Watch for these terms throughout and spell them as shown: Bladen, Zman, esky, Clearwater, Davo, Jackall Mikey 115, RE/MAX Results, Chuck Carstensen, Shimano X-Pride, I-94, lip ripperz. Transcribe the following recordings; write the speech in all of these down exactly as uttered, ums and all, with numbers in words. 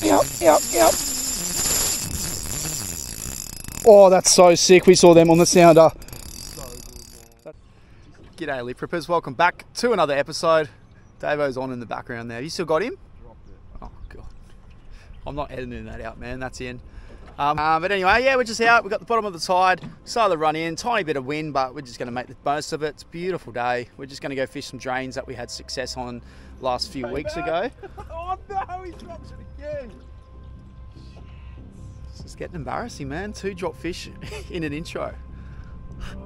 Yep, yep, yep. Oh, that's so sick. We saw them on the sounder. G'day, lip rippers. Welcome back to another episode. Davo's on in the background there. Have you still got him? Dropped it. Oh, God. I'm not editing that out, man. That's the end. Um, uh, but anyway, yeah, we're just out. We've got the bottom of the tide. Started the run in. Tiny bit of wind, but we're just going to make the most of it. It's a beautiful day. We're just going to go fish some drains that we had success on last few oh, weeks no. ago. Oh, no. He drops it again. It's getting embarrassing, man. Two drop fish in an intro. Oh.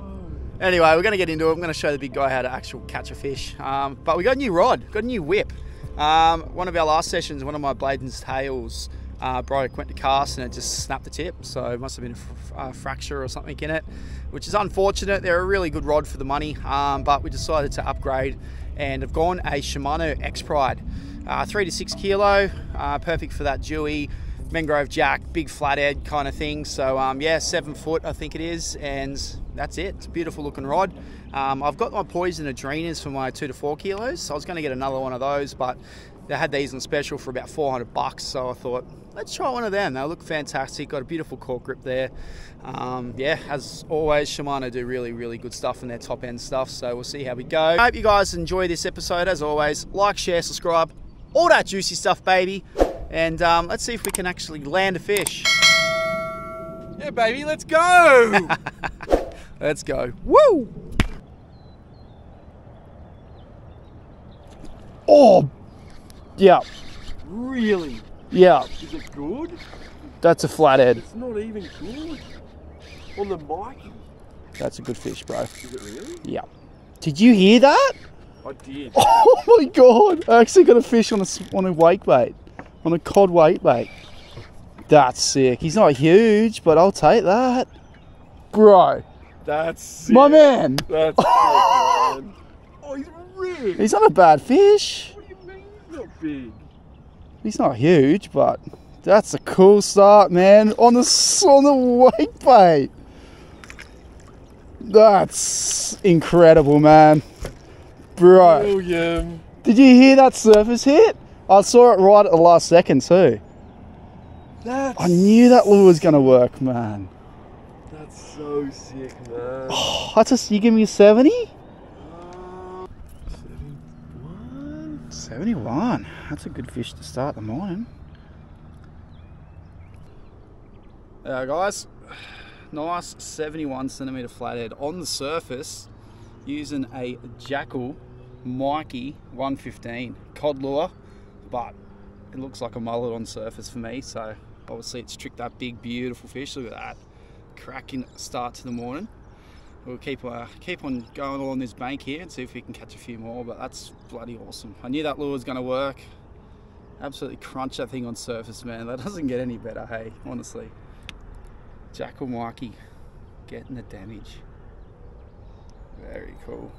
Anyway, we're going to get into it. I'm going to show the big guy how to actually catch a fish. Um, but we got a new rod. Got a new whip. Um, one of our last sessions, one of my Bladen's tails uh, broke, went to cast, and it just snapped the tip. So it must have been a, fr a fracture or something in it, which is unfortunate. They're a really good rod for the money, um, but we decided to upgrade and have gone a Shimano X-Pride. Uh, three to six kilo, uh, perfect for that dewy mangrove jack, big flathead kind of thing. So um, yeah, seven foot I think it is, and that's it. It's a beautiful looking rod. Um, I've got my poison adrenas for my two to four kilos. So I was going to get another one of those, but they had these on special for about four hundred bucks. So I thought, let's try one of them. They look fantastic. Got a beautiful cork grip there. Um, yeah, as always, Shimano do really, really good stuff in their top end stuff. So we'll see how we go. I hope you guys enjoy this episode. As always, like, share, subscribe, all that juicy stuff, baby. And um, let's see if we can actually land a fish. Yeah, baby, let's go. Let's go. Woo! Oh, yeah. Really? Yeah. Is it good? That's a flathead. It's not even good. On the mic. That's a good fish, bro. Is it really? Yeah. Did you hear that? I did. Oh my God! I actually got a fish on a on a wake bait. On a cod weight bait. That's sick. He's not huge, but I'll take that. Bro. That's sick. My man. That's oh. sick, man. Oh, he's rigged. He's not a bad fish. What do you mean he's not big? He's not huge, but that's a cool start, man. On the, on the weight bait. That's incredible, man. Bro. William. Did you hear that surface hit? I saw it right at the last second too. That's I knew that lure was going to work, man. That's so sick, man. Oh, that's a, you give me a seventy? Uh, seventy-one? seventy-one. That's a good fish to start the morning. There, guys. Nice seventy-one centimetre flathead on the surface using a Jackall Mikey one fifteen cod lure. But it looks like a mullet on surface for me, so obviously it's tricked that big, beautiful fish. Look at that, cracking start to the morning. We'll keep uh, keep on going along this bank here and see if we can catch a few more, but that's bloody awesome. I knew that lure was going to work. Absolutely crunch that thing on surface, man. That doesn't get any better, hey, honestly. Jackall Mikey getting the damage. Very cool.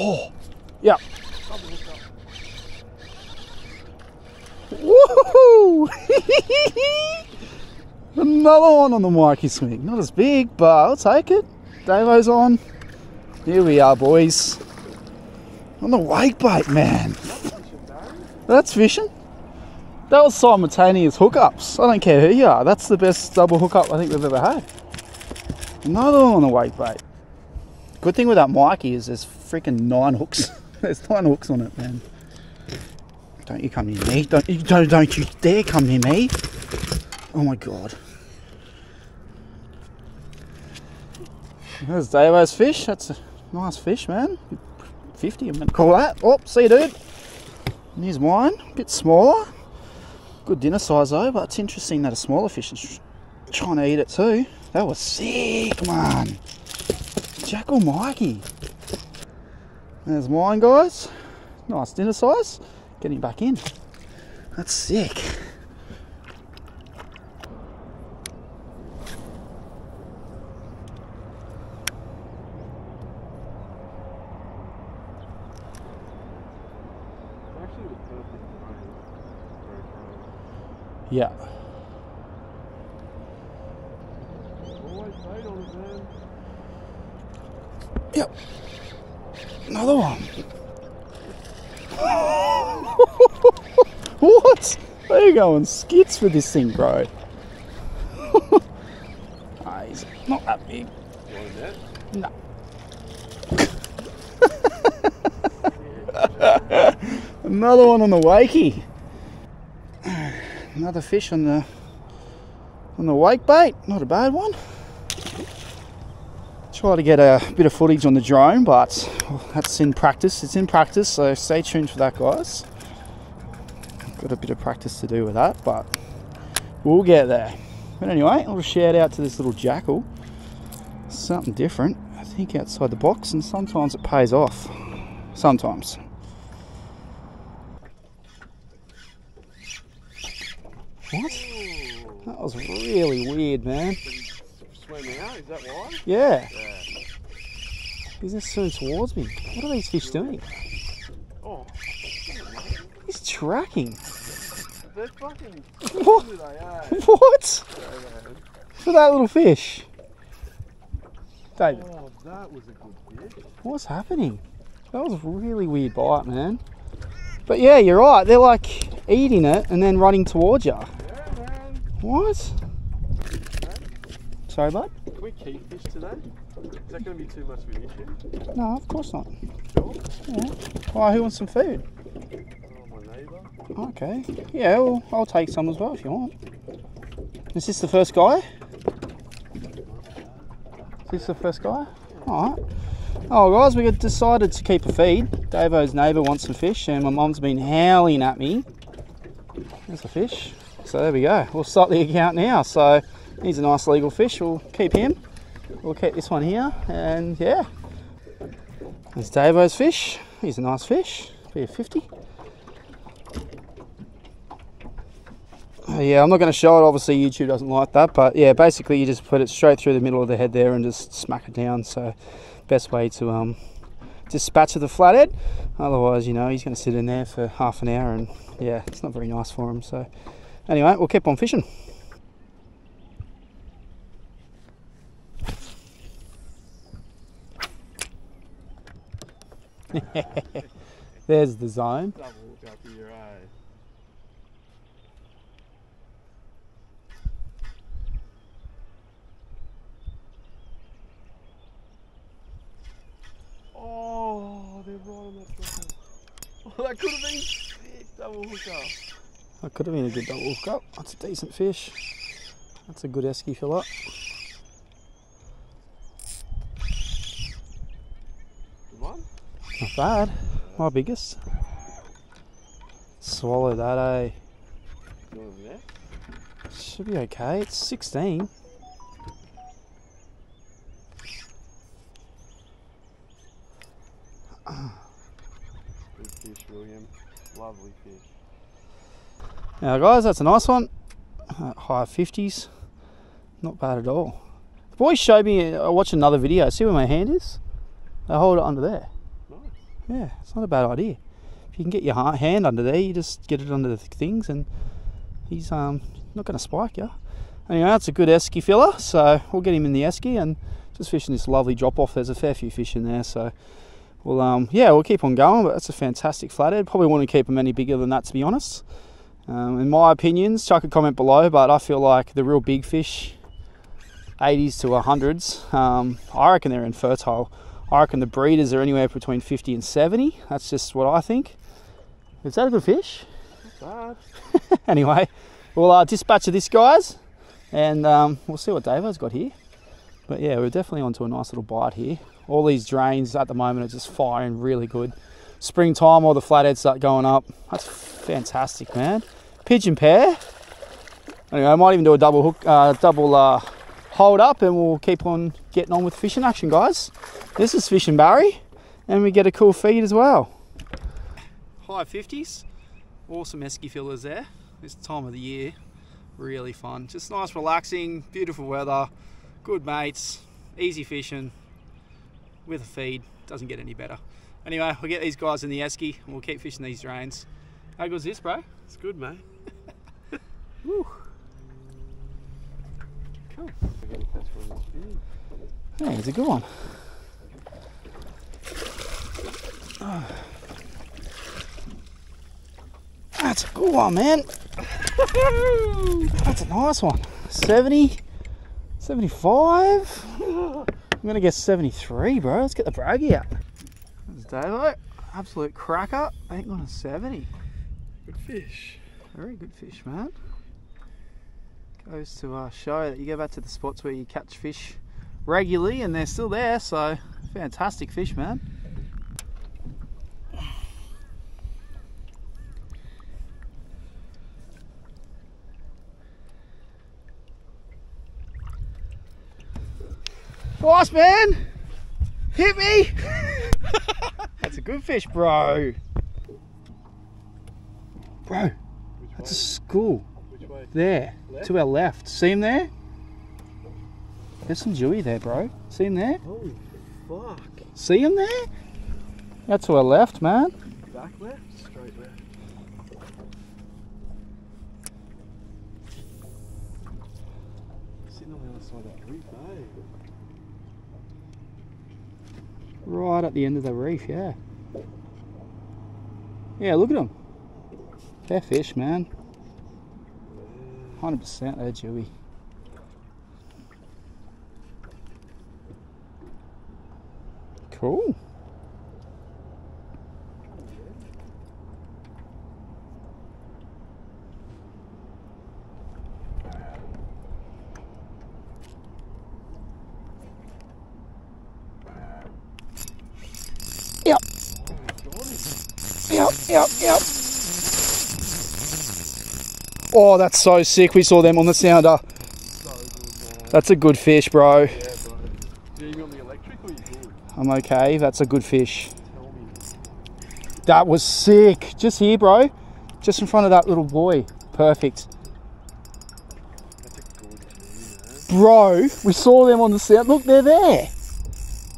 Oh, yeah. Woohoo! Another one on the Mikey swing. Not as big, but I'll take it. Davo's on. Here we are, boys. On the wake bait, man. That's fishing. That was simultaneous hookups. I don't care who you are. That's the best double hookup I think we've ever had. Another one on the wake bait. Good thing with that Mikey is there's freaking nine hooks. There's nine hooks on it, man. Don't you come near me. Don't you, don't, don't you dare come near me. Oh my God. There's Davo's fish. That's a nice fish, man. fifty, I'm going to call that. Oh, see you, dude. And here's mine. A bit smaller. Good dinner size, though, but it's interesting that a smaller fish is trying to eat it, too. That was sick, man. Jackall Mikey. There's mine, guys. Nice dinner size. Getting back in. That's sick. Yeah. Yep. Another one. What? Where are you going skits with this thing, bro? Ah, he's not that big. You want a net? No. Another one on the wakey. Another fish on the on the wake bait. Not a bad one. Try to get a bit of footage on the drone, but well, that's in practice. It's in practice, so stay tuned for that, guys. Got a bit of practice to do with that, but we'll get there. But anyway, I'll shout out to this little jackal. Something different, I think, outside the box, and sometimes it pays off. Sometimes. What? That was really weird, man. Swimming out, is that why? Yeah. yeah. He's just swimming towards me. What are these fish doing? Oh. He's tracking. They're fucking... What? What? For that little fish. David. Oh, that was a good fish. What's happening? That was a really weird bite, man. But yeah, you're right. They're like eating it and then running towards you. Yeah, man. What? Sorry, bud? Can we keep fish today? Is that going to be too much of an issue? No, of course not. Sure? Yeah. Oh, who wants some food? Oh, my neighbour. Okay. Yeah, well, I'll take some as well if you want. Is this the first guy? Is this the first guy? Alright. Oh guys, we decided to keep a feed. Davo's neighbour wants some fish and my mum's been howling at me. There's a fish. So there we go. We'll start the account now. So he's a nice legal fish. We'll keep him. We'll keep this one here. And yeah. There's Davo's fish. He's a nice fish. Be a fifty. Uh, yeah, I'm not going to show it. Obviously YouTube doesn't like that. But yeah, basically you just put it straight through the middle of the head there and just smack it down. So... best way to um, dispatch of the flathead. Otherwise, you know, he's going to sit in there for half an hour and yeah, it's not very nice for him. So anyway, we'll keep on fishing. There's the zone. Oh, they're right on that trucker. Oh, that could have been sick double hookup. That could have been a good double hookup. That's a decent fish. That's a good esky fillet. Good one? Not bad. My biggest. Swallow that, eh? You want the net? Should be okay. It's sixteen. Good fish, William. Lovely fish. Now guys, that's a nice one. Uh, high fifties. Not bad at all. The boys showed me, I watched another video. See where my hand is? I hold it under there. Nice. Yeah, it's not a bad idea. If you can get your hand under there, you just get it under the things and he's um not going to spike you. Anyway, it's a good esky filler, so we'll get him in the esky and just fishing this lovely drop off. There's a fair few fish in there, so... Well, um, yeah, we'll keep on going, but that's a fantastic flathead. Probably wouldn't keep them any bigger than that, to be honest. Um, in my opinions, chuck a comment below, but I feel like the real big fish, eighties to one hundreds, um, I reckon they're infertile. I reckon the breeders are anywhere between fifty and seventy. That's just what I think. Is that a good fish? Not bad. Anyway, we'll uh, dispatch of this, guys, and um, we'll see what Davo's got here. But yeah, we're definitely onto a nice little bite here. All these drains at the moment are just firing really good. Springtime, all the flatheads start going up. That's fantastic, man. Pigeon pair. Anyway, I might even do a double hook, uh, double uh, hold up, and we'll keep on getting on with fishing action, guys. This is Fish and Barry, and we get a cool feed as well. High fifties. Awesome esky fillers there. This time of the year, really fun. Just nice, relaxing, beautiful weather, good mates, easy fishing. With a feed, doesn't get any better. Anyway, we'll get these guys in the esky and we'll keep fishing these drains. How good's this, bro? It's good, mate. Woo. Cool. Yeah, it's a good one. Oh. That's a good one, man. That's a nice one. seventy, seventy-five. I'm going to guess seventy-three, bro. Let's get the braggy out. That's Davo. Absolute cracker. Bank on a seventy. Good fish. Very good fish, man. Goes to uh, show that you go back to the spots where you catch fish regularly and they're still there, so fantastic fish, man. Nice, man! Hit me! That's a good fish, bro. Bro, that's a school. Which way? There, left? To our left. See him there? There's some dewy there, bro. See him there? Holy fuck. See him there? That's to our left, man. Back left? Straight left. Sitting on the other side of that reef, eh? Right at the end of the reef, yeah. Yeah, look at them. They're fish, man. one hundred percent they're dewy. Cool. Yep. Yep, yep, yep. Oh, that's so sick. We saw them on the sounder. So good, man. That's a good fish, bro. Yeah, bro. Yeah, you got the electric or you good? I'm okay. That's a good fish. Tell me. That was sick. Just here, bro. Just in front of that little boy. Perfect. That's a good fish, man. Bro, we saw them on the sounder. Look, they're there.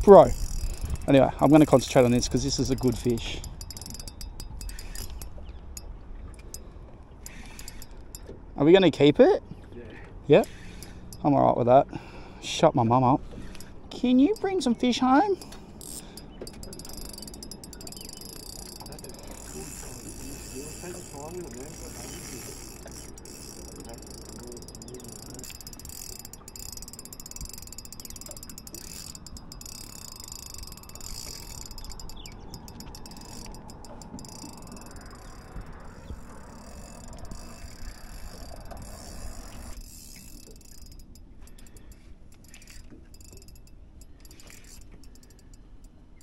Bro. Anyway, I'm going to concentrate on this because this is a good fish. Are we going to keep it? Yeah. Yep. I'm alright with that. Shut my mum up. Can you bring some fish home?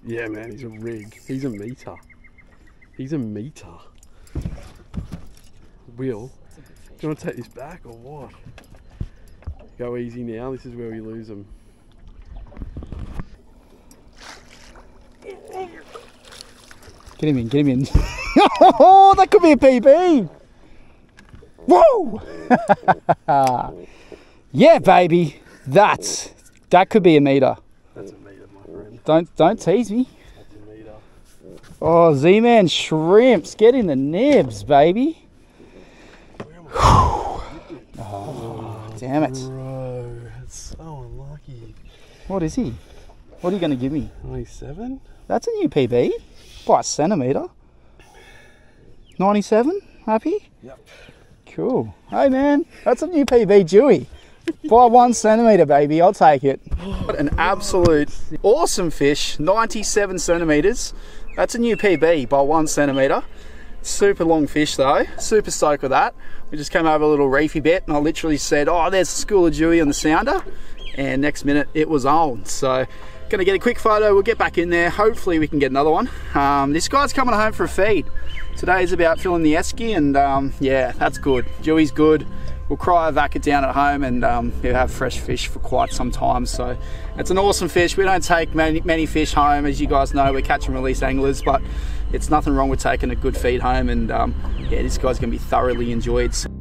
Yeah, man, he's a rig. He's a meter. He's a meter. Will, do you want to take this back or what? Go easy now. This is where we lose them. Get him in, get him in. Oh, that could be a P B. Whoa! Yeah, baby. That's, that could be a meter. That's a meter. Don't don't tease me. Oh, Z-Man shrimps, get in the nibs, baby. Oh, damn it. Bro, that's so unlucky. What is he? What are you going to give me? ninety-seven? That's a new P B by a centimetre. ninety-seven? Happy? Yep. Cool. Hey, man, that's a new P B, Dewey. By one centimetre, baby, I'll take it. What an absolute awesome fish, ninety-seven centimetres. That's a new P B by one centimetre. Super long fish though, super stoked with that. We just came over a little reefy bit and I literally said, oh, there's a school of dewy on the sounder. And next minute it was on. So, gonna get a quick photo, we'll get back in there. Hopefully we can get another one. Um, this guy's coming home for a feed. Today's about filling the esky and um, yeah, that's good. Dewey's good. We'll cryovac it down at home and um, you'll have fresh fish for quite some time. So it's an awesome fish. We don't take many, many fish home. As you guys know, we're catch and release anglers, but it's nothing wrong with taking a good feed home. And um, yeah, this guy's gonna be thoroughly enjoyed. So